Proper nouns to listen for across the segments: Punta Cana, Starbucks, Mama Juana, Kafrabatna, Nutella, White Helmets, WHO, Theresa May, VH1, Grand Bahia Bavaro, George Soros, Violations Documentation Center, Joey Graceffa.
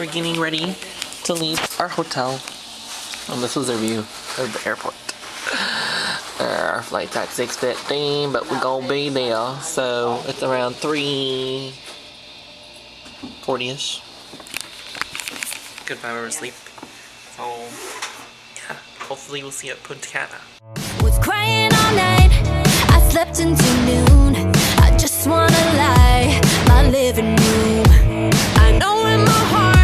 We're getting ready to leave our hotel. And this was a view of the airport. Our flight at 6:15, but we're gonna be there. So it's around 3:40-ish. Good 5 hours sleep. So yeah, hopefully we'll see you at Punta Cana. Was crying all night. I slept until noon. I just wanna lie, my living room. I know in my heart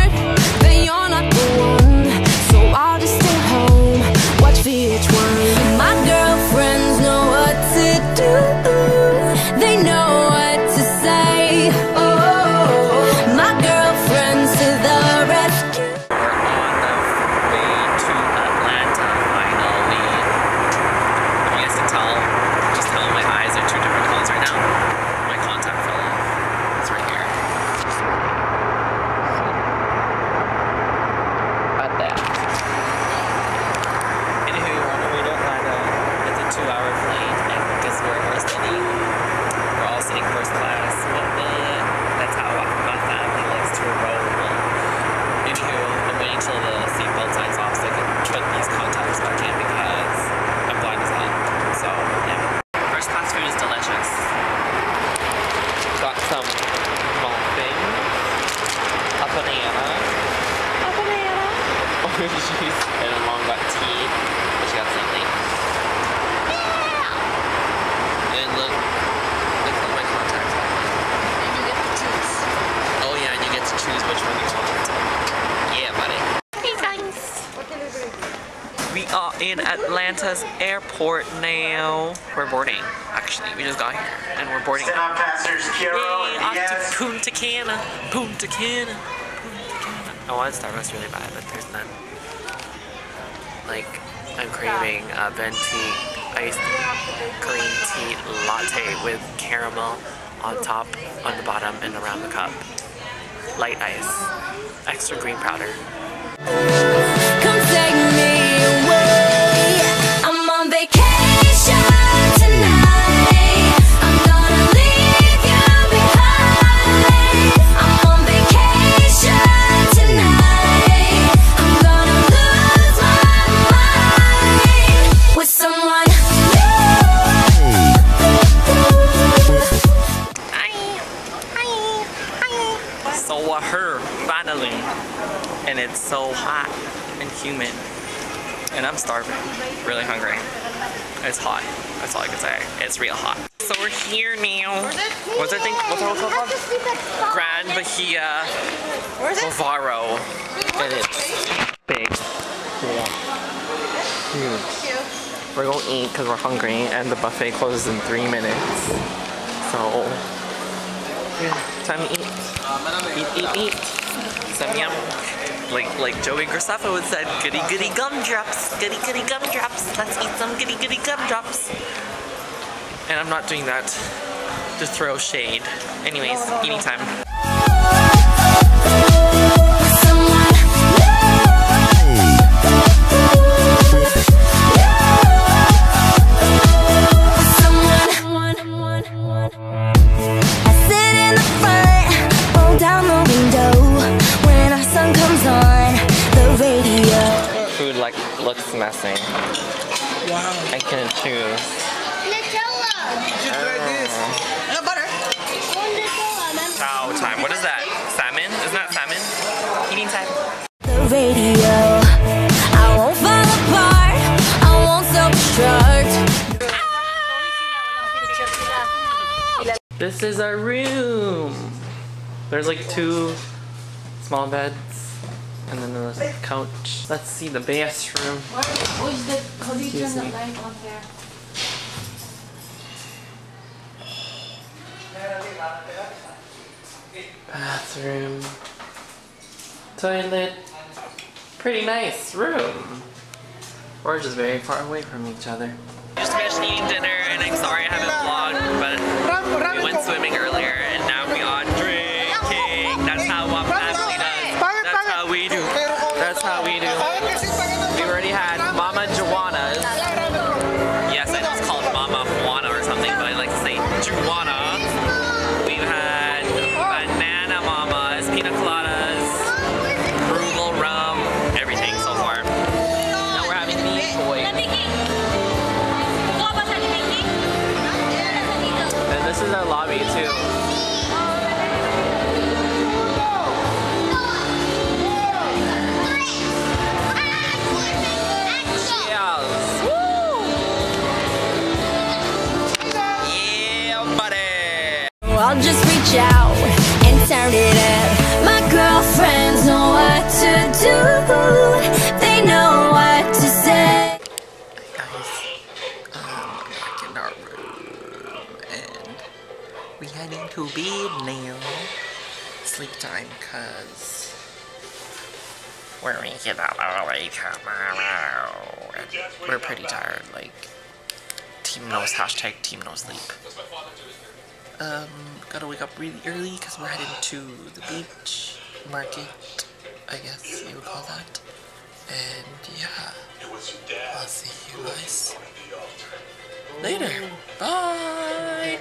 that you're not the one, so I'll just stay home, watch VH1. My girlfriends know what to do. They know what to say. Oh, my girlfriends to the rescue. In Atlanta's airport now. We're boarding, actually. We just got here and we're boarding. Set up passengers, Kiro, yay, off to Punta Cana. Punta Cana. Punta Cana. I wanted Starbucks really bad, but there's none. Like, I'm craving a venti iced green tea latte with caramel on top, on the bottom, and around the cup. Light ice. Extra green powder. Come take me away. And it's so hot and humid, and I'm starving, really hungry. It's hot. That's all I can say. It's real hot. So we're here now. What's that thing? What's our hotel called? Grand Bahia Bavaro. And it's big. Huge. We're gonna eat because we're hungry, and the buffet closes in 3 minutes. So yeah, time to eat. Eat, eat. Some yum. Like Joey Graceffa would said, goody goody gumdrops, goody goody gumdrops. Let's eat some goody goody gumdrops. And I'm not doing that to throw shade. Anyways, eating time. Looks messy. Wow. I couldn't choose. Nutella! You should try this. No butter. Chow time. What is that? Salmon? Isn't that salmon? Eating time. The radio. I won't fall apart. I won't self-destruct. Ah! This is our room. There's like 2 small beds. And then there's a couch. Let's see the bathroom. What is the, how do you turn the light on there? Bathroom. Toilet. Pretty nice room. We're just very far away from each other. I just finished eating dinner and I'm sorry I haven't vlogged, but we went swimming earlier and now we are drinking. That's how I'm family. That's how we do. We already had Mama Juana's. Yes, I know it's called Mama Juana or something, but I like to say Juana. We've had Banana Mamas, Pina Coladas, watch out and turn it up. My girlfriends know what to do, they know what to say. Guys, back in our room, and we heading to bed now. Sleep time, cuz we're making up early tomorrow. And we're pretty tired, like team knows, hashtag team knows sleep. Gotta wake up really early because we're headed to the beach market, I guess you would call that. And yeah, I'll see you guys later. Bye!